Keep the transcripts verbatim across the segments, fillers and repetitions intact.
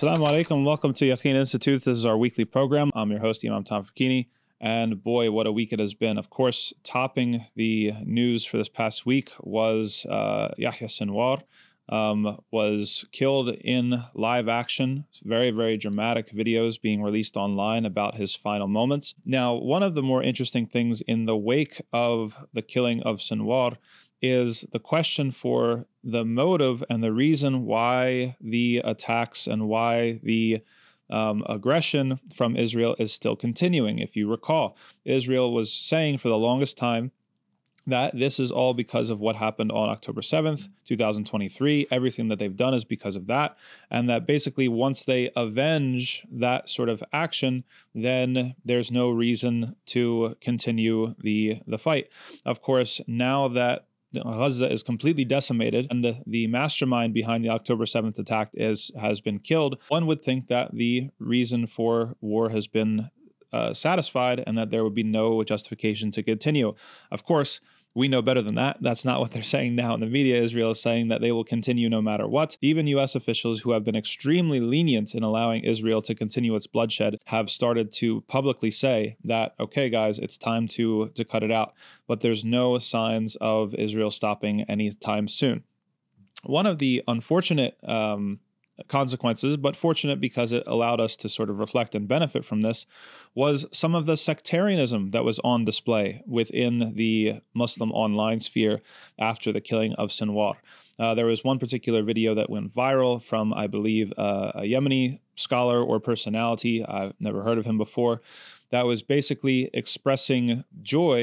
Assalamu alaikum. Welcome to Yaqeen Institute. This is our weekly program. I'm your host, Imam Tom Facchine. And boy, what a week it has been. Of course, topping the news for this past week was uh, Yahya Sinwar um, was killed in live action. Very, very dramatic videos being released online about his final moments. Now, one of the more interesting things in the wake of the killing of Sinwar is the question for the motive and the reason why the attacks and why the Um, aggression from Israel is still continuing. If you recall, Israel was saying for the longest time that this is all because of what happened on October seventh, two thousand twenty-three. Everything that they've done is because of that. And that basically once they avenge that sort of action, then there's no reason to continue the, the fight. Of course, now that Gaza is completely decimated and the mastermind behind the October seventh attack is has been killed, one would think that the reason for war has been uh, satisfied and that there would be no justification to continue. Of course, we know better than that. That's not what they're saying now in the media. Israel is saying that they will continue no matter what. Even U S officials who have been extremely lenient in allowing Israel to continue its bloodshed have started to publicly say that, okay, guys, it's time to, to cut it out. But there's no signs of Israel stopping anytime soon. One of the unfortunate um, consequences, but fortunate because it allowed us to sort of reflect and benefit from this, was some of the sectarianism that was on display within the Muslim online sphere after the killing of Sinwar. Uh, there was one particular video that went viral from, I believe, uh, a Yemeni scholar or personality, I've never heard of him before, that was basically expressing joy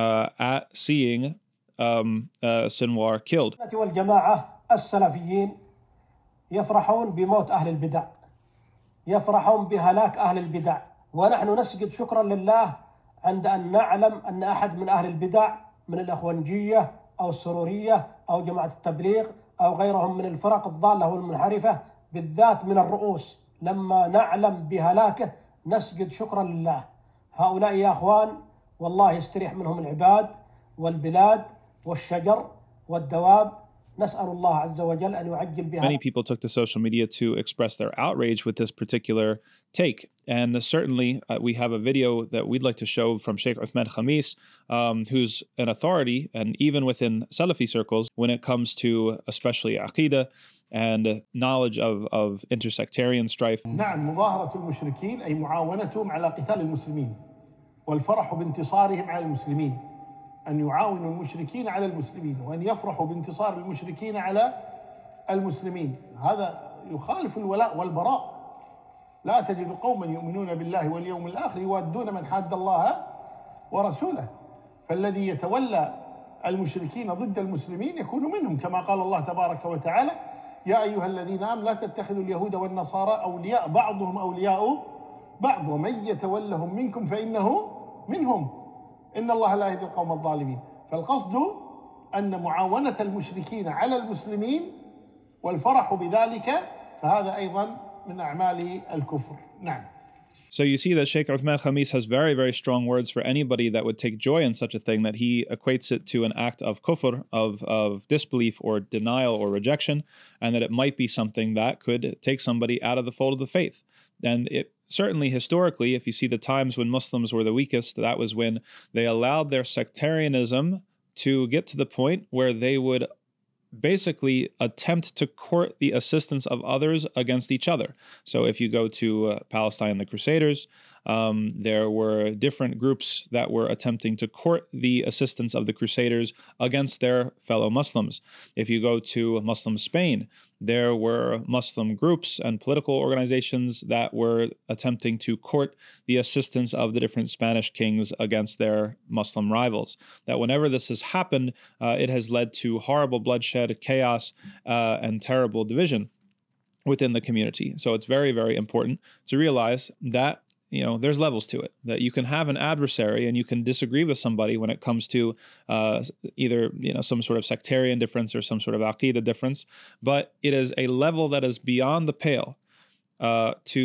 uh, at seeing um, uh, Sinwar killed. يفرحون بموت أهل البدع يفرحون بهلاك أهل البدع ونحن نسجد شكرا لله عند أن نعلم أن أحد من أهل البدع من الأخوانجية أو السرورية أو جماعة التبليغ أو غيرهم من الفرق الضالة والمنحرفة بالذات من الرؤوس لما نعلم بهلاكه نسجد شكرا لله. هؤلاء يا أخوان والله يستريح منهم العباد والبلاد والشجر والدواب. Many people took to social media to express their outrage with this particular take. And certainly uh, we have a video that we'd like to show from Sheikh Uthman Khamis, um, who's an authority, and even within Salafi circles, when it comes to especially Aqidah and knowledge of, of intersectarian strife. نعم مظاهرة المشركين أي معاونتهم على قتال المسلمين والفرح بانتصارهم على المسلمين. أن يعاونوا المشركين على المسلمين وأن يفرحوا بانتصار المشركين على المسلمين هذا يخالف الولاء والبراء لا تجد قوما يؤمنون بالله واليوم الآخر يوادون من حاد الله ورسوله فالذي يتولى المشركين ضد المسلمين يكون منهم كما قال الله تبارك وتعالى يا أيها الذين آمنوا لا تتخذوا اليهود والنصارى أولياء بعضهم أولياء بعض ومن يتولهم منكم فإنه منهم إن الله لا يهدي القوم الظالمين فالقصد أن معاونة المشركين على المسلمين والفرح بذلك فهذا أيضا من أعمال الكفر نعم. So you see that Sheikh Uthman Khamis has very, very strong words for anybody that would take joy in such a thing, that he equates it to an act of kufr, of, of disbelief or denial or rejection, and that it might be something that could take somebody out of the fold of the faith. And it certainly historically, if you see the times when Muslims were the weakest, that was when they allowed their sectarianism to get to the point where they would basically attempt to court the assistance of others against each other. So if you go to uh, Palestine and the Crusaders, um, there were different groups that were attempting to court the assistance of the Crusaders against their fellow Muslims. If you go to Muslim Spain, there were Muslim groups and political organizations that were attempting to court the assistance of the different Spanish kings against their Muslim rivals. That whenever this has happened, uh, it has led to horrible bloodshed, chaos, uh, and terrible division within the community. So it's very, very important to realize that you know, there's levels to it, that you can have an adversary and you can disagree with somebody when it comes to uh, either, you know, some sort of sectarian difference or some sort of Aqidah difference, but it is a level that is beyond the pale uh, to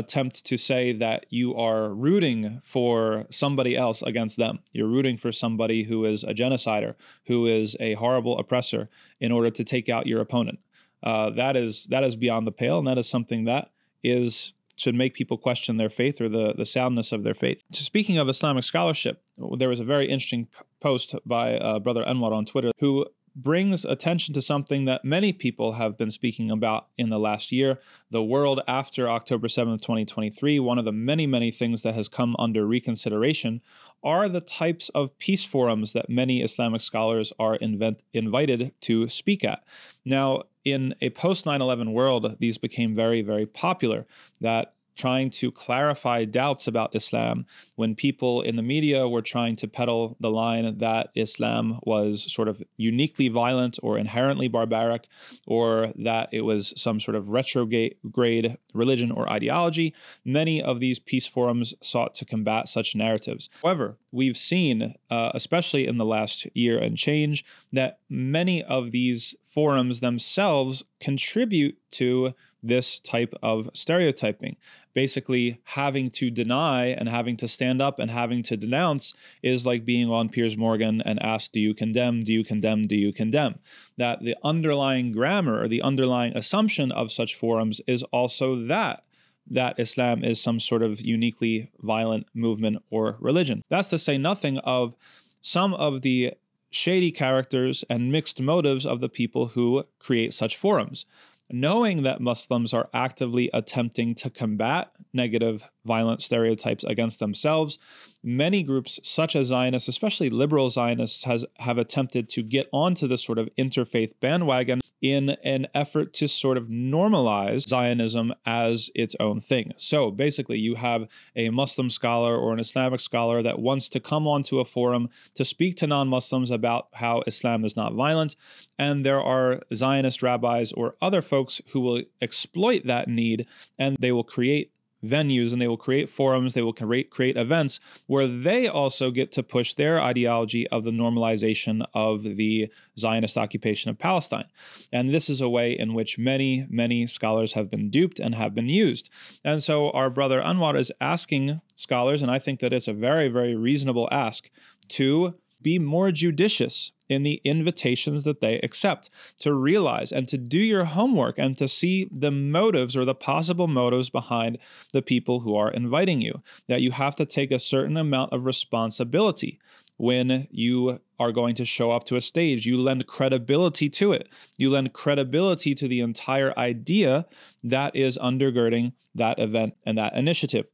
attempt to say that you are rooting for somebody else against them. You're rooting for somebody who is a genocider, who is a horrible oppressor in order to take out your opponent. uh, that is that is beyond the pale, and that is something that is should make people question their faith or the, the soundness of their faith. So speaking of Islamic scholarship, there was a very interesting post by uh, Brother Anwar on Twitter, who brings attention to something that many people have been speaking about in the last year, the world after October seventh, twenty twenty-three. One of the many, many things that has come under reconsideration are the types of peace forums that many Islamic scholars are invent, invited to speak at. Now, in a post nine eleven world, these became very, very popular, that trying to clarify doubts about Islam when people in the media were trying to peddle the line that Islam was sort of uniquely violent or inherently barbaric, or that it was some sort of retrograde religion or ideology. Many of these peace forums sought to combat such narratives. However, we've seen, uh, especially in the last year and change, that many of these forums themselves contribute to this type of stereotyping. Basically, having to deny and having to stand up and having to denounce is like being on Piers Morgan and asked, do you condemn, do you condemn, do you condemn? That the underlying grammar or the underlying assumption of such forums is also that, that Islam is some sort of uniquely violent movement or religion. That's to say nothing of some of the shady characters and mixed motives of the people who create such forums. Knowing that Muslims are actively attempting to combat negative, violent stereotypes against themselves, many groups such as Zionists, especially liberal Zionists, has, have attempted to get onto this sort of interfaith bandwagon in an effort to sort of normalize Zionism as its own thing. So basically, you have a Muslim scholar or an Islamic scholar that wants to come onto a forum to speak to non-Muslims about how Islam is not violent, and there are Zionist rabbis or other folks who will exploit that need, and they will create venues and they will create forums, they will create, create events where they also get to push their ideology of the normalization of the Zionist occupation of Palestine. And this is a way in which many, many scholars have been duped and have been used. And so our brother Anwar is asking scholars, and I think that it's a very, very reasonable ask, to be more judicious in the invitations that they accept, to realize and to do your homework and to see the motives or the possible motives behind the people who are inviting you, that you have to take a certain amount of responsibility when you are going to show up to a stage. You lend credibility to it. You lend credibility to the entire idea that is undergirding that event and that initiative.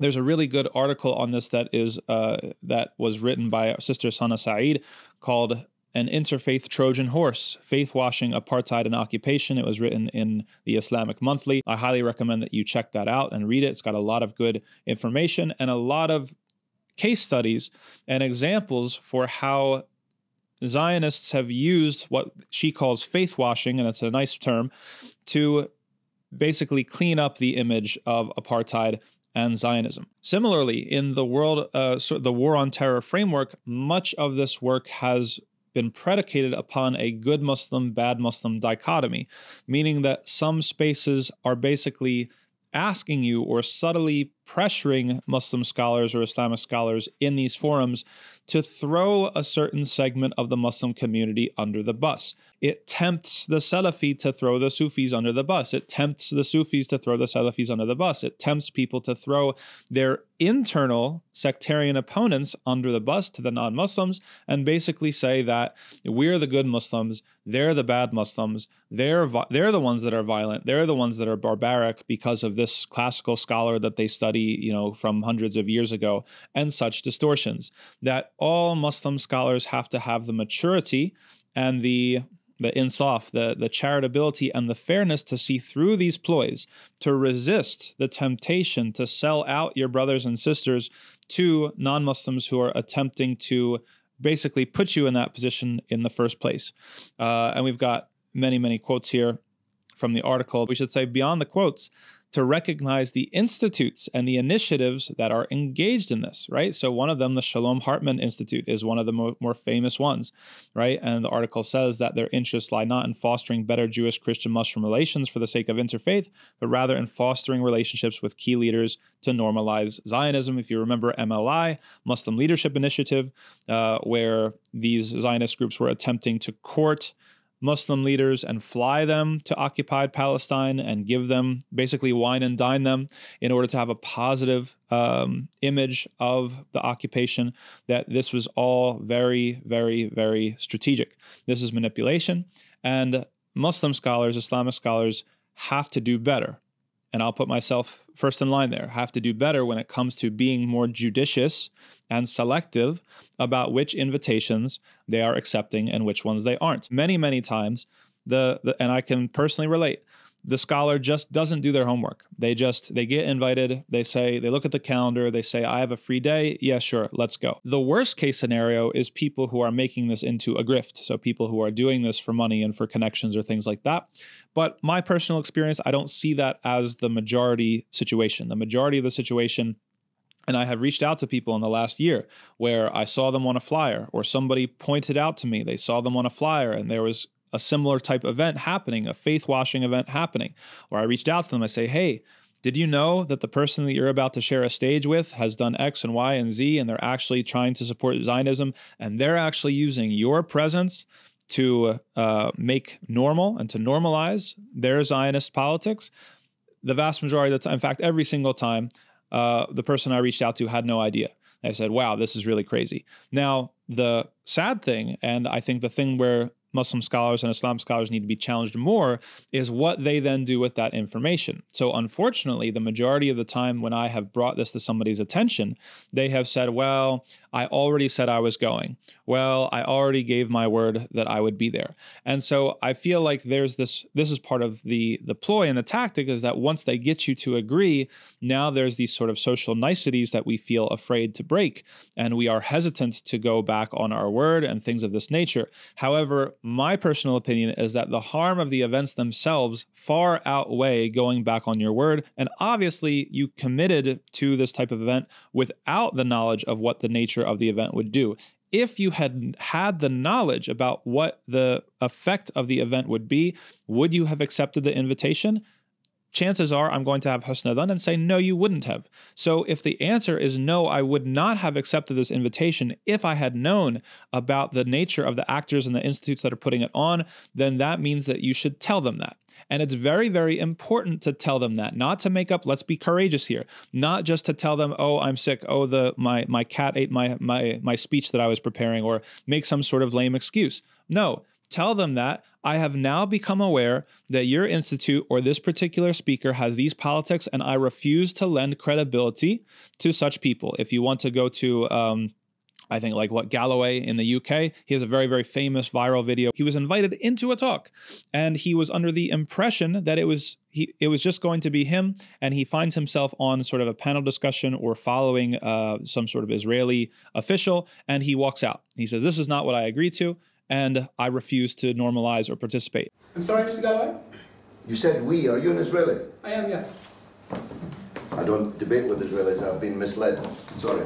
There's a really good article on this that is uh, that was written by Sister Sana Saeed called "An Interfaith Trojan Horse, Faith Washing, Apartheid, and Occupation." It was written in the Islamic Monthly. I highly recommend that you check that out and read it. It's got a lot of good information and a lot of case studies and examples for how Zionists have used what she calls faith washing, and it's a nice term, to basically clean up the image of apartheid and Zionism. Similarly, in the world, uh, so the War on Terror framework, much of this work has been predicated upon a good Muslim, bad Muslim dichotomy, meaning that some spaces are basically asking you or subtly pressuring Muslim scholars or Islamic scholars in these forums to throw a certain segment of the Muslim community under the bus. It tempts the Salafi to throw the Sufis under the bus. It tempts the Sufis to throw the Salafis under the bus. It tempts people to throw their internal sectarian opponents under the bus to the non-Muslims and basically say that we're the good Muslims, they're the bad Muslims, they're, they're the ones that are violent, they're the ones that are barbaric because of this classical scholar that they study, you know, from hundreds of years ago, and such distortions. That all Muslim scholars have to have the maturity and the the insaf, the, the charitability and the fairness to see through these ploys, to resist the temptation to sell out your brothers and sisters to non-Muslims who are attempting to basically put you in that position in the first place. Uh, and we've got many, many quotes here from the article. We should say, beyond the quotes, to recognize the institutes and the initiatives that are engaged in this, right? So one of them, the Shalom Hartman Institute, is one of the mo more famous ones, right? And the article says that their interests lie not in fostering better Jewish-Christian-Muslim relations for the sake of interfaith, but rather in fostering relationships with key leaders to normalize Zionism. If you remember M L I, Muslim Leadership Initiative, uh, where these Zionist groups were attempting to court Muslim leaders and fly them to occupied Palestine and give them, basically wine and dine them, in order to have a positive um, image of the occupation, that this was all very, very, very strategic. This is manipulation, and Muslim scholars, Islamic scholars, have to do better. And I'll put myself first in line there, have to do better when it comes to being more judicious and selective about which invitations they are accepting and which ones they aren't. Many, many times, the, the and I can personally relate, the scholar just doesn't do their homework. They just, they get invited, they say, they look at the calendar, they say, I have a free day, yeah, sure, let's go. The worst case scenario is people who are making this into a grift, so people who are doing this for money and for connections or things like that. But my personal experience, I don't see that as the majority situation. The majority of the situation, and I have reached out to people in the last year where I saw them on a flyer, or somebody pointed out to me, they saw them on a flyer and there was a similar type event happening, a faith washing event happening, or I reached out to them. I say, hey, did you know that the person that you're about to share a stage with has done X and Y and Z, and they're actually trying to support Zionism, and they're actually using your presence to uh, make normal and to normalize their Zionist politics? The vast majority of the time, in fact, every single time, uh, the person I reached out to had no idea. I said, wow, this is really crazy. Now, the sad thing, and I think the thing where Muslim scholars and Islam scholars need to be challenged more, is what they then do with that information. So unfortunately, the majority of the time when I have brought this to somebody's attention, they have said, well, I already said I was going. Well, I already gave my word that I would be there. And so I feel like there's this, this is part of the, the ploy and the tactic, is that once they get you to agree, now there's these sort of social niceties that we feel afraid to break, and we are hesitant to go back on our word and things of this nature. However, my personal opinion is that the harm of the events themselves far outweigh going back on your word. And obviously, you committed to this type of event without the knowledge of what the nature of the event would do. If you had had the knowledge about what the effect of the event would be, would you have accepted the invitation? Chances are I'm going to have husn adhan and say, no, you wouldn't have. So if the answer is no, I would not have accepted this invitation if I had known about the nature of the actors and the institutes that are putting it on, then that means that you should tell them that. And it's very, very important to tell them that, not to make up, let's be courageous here, not just to tell them, oh, I'm sick, oh, the my my cat ate my my my speech that I was preparing, or make some sort of lame excuse. No. Tell them that I have now become aware that your institute or this particular speaker has these politics, and I refuse to lend credibility to such people. If you want to go to, um, I think like what Galloway in the U K, he has a very, very famous viral video. He was invited into a talk, and he was under the impression that it was He, it was just going to be him, and he finds himself on sort of a panel discussion or following uh, some sort of Israeli official, and he walks out. He says, this is not what I agreed to, and I refuse to normalize or participate. I'm sorry, Mister Galloway? You said we. Are you an Israeli? I am, yes. I don't debate with Israelis. I've been misled. Sorry.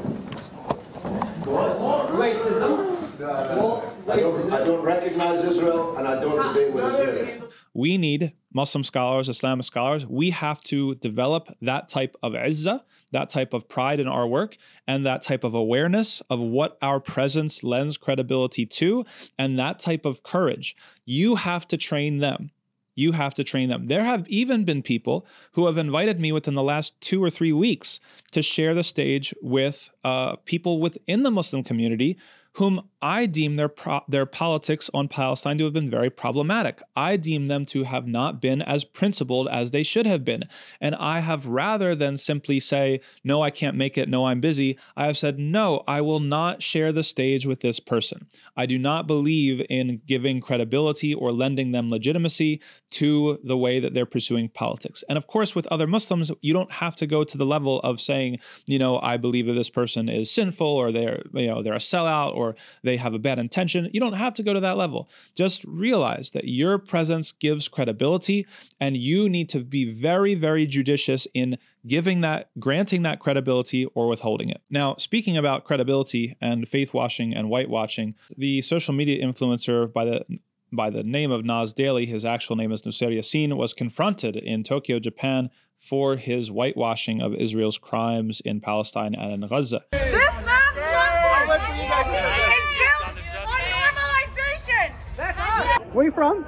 What? What? Racism? No, no. What? I don't, I don't recognize Israel, and I don't debate with Israelis. We need Muslim scholars, Islamic scholars. We have to develop that type of izzah, that type of pride in our work, and that type of awareness of what our presence lends credibility to, and that type of courage. You have to train them. You have to train them. There have even been people who have invited me within the last two or three weeks to share the stage with uh, people within the Muslim community whom I deem their pro their politics on Palestine to have been very problematic. I deem them to have not been as principled as they should have been. And I have, rather than simply say, no, I can't make it, no, I'm busy, I have said, no, I will not share the stage with this person. I do not believe in giving credibility or lending them legitimacy to the way that they're pursuing politics. And of course, with other Muslims, you don't have to go to the level of saying, you know, I believe that this person is sinful, or they're, you know, they're a sellout, or or they have a bad intention. You don't have to go to that level. Just realize that your presence gives credibility, and you need to be very, very judicious in giving that, granting that credibility or withholding it. Now, speaking about credibility and faith washing and whitewashing, the social media influencer by the by the name of Nas Daily, his actual name is Nasser Yassin, was confronted in Tokyo, Japan, for his whitewashing of Israel's crimes in Palestine and in Gaza. This man's not for you guys. It's guilty for normalization. That's us. Where are you from?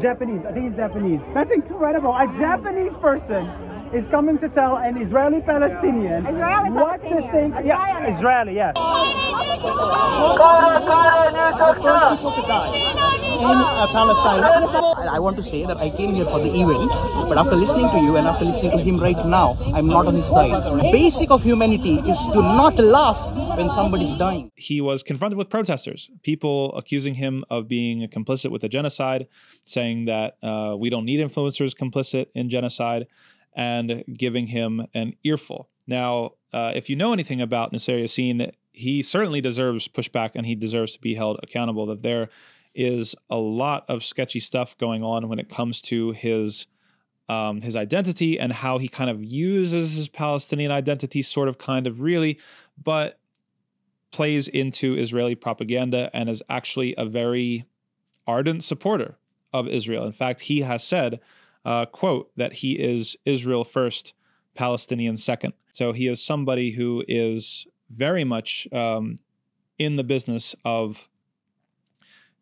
Japanese. I think he's Japanese. That's incredible. A Japanese person is coming to tell an Israeli Palestinian Israeli what Palestinian. to think. Israeli. Yeah, Israeli. Yeah. First people to die in uh, Palestine. I want to say that I came here for the event, but after listening to you and after listening to him right now, I'm not on his side. The basic of humanity is to not laugh when somebody's dying. He was confronted with protesters, people accusing him of being complicit with the genocide, saying that uh, we don't need influencers complicit in genocide, and giving him an earful. Now, uh, if you know anything about Nasser Yassin, he certainly deserves pushback and he deserves to be held accountable, that there is a lot of sketchy stuff going on when it comes to his um, his identity and how he kind of uses his Palestinian identity sort of kind of really, but plays into Israeli propaganda and is actually a very ardent supporter of Israel. In fact, he has said, uh, quote, that he is Israel first, Palestinian second. So he is somebody who is very much um, in the business of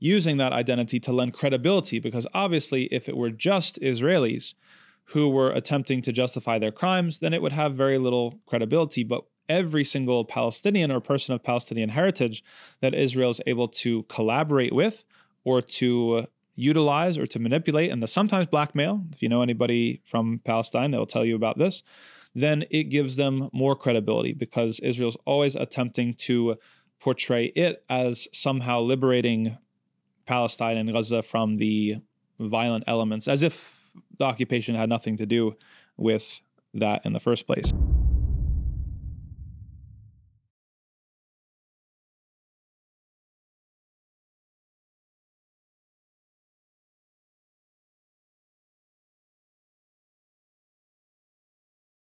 using that identity to lend credibility, because obviously if it were just Israelis who were attempting to justify their crimes, then it would have very little credibility. But every single Palestinian or person of Palestinian heritage that Israel is able to collaborate with or to utilize or to manipulate, and the sometimes blackmail, if you know anybody from Palestine, they'll tell you about this, then it gives them more credibility, because Israel's always attempting to portray it as somehow liberating Palestine and Gaza from the violent elements, as if the occupation had nothing to do with that in the first place.